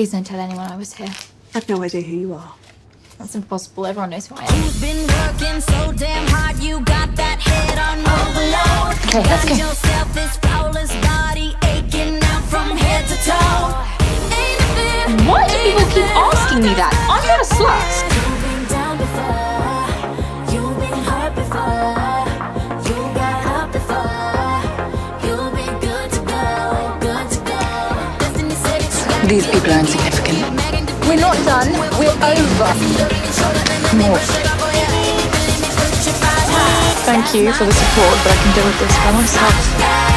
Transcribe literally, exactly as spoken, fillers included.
Please don't tell anyone I was here. I've no idea who you are. That's impossible. Everyone knows who I am. You've been working so damn hard. You got that head on overload. Okay, let's go. Yourself this flawless body aching out from head to toe. Why do people keep asking me that? I'm not a slut. These people are insignificant. We're not done, we're over. More. Thank you for the support, but I can deal with this by myself.